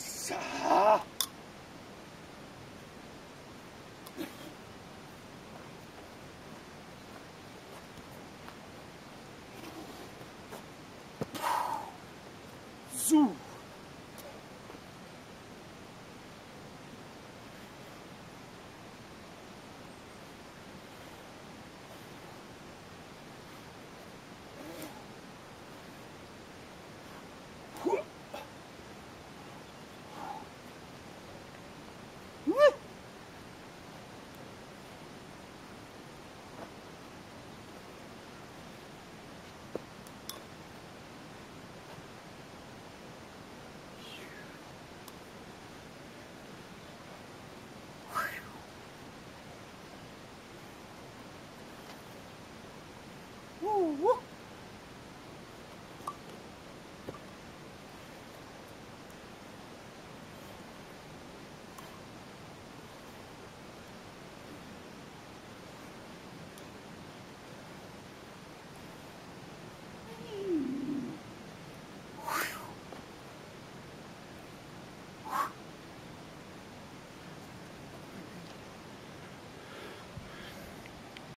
さあ。So. Woo!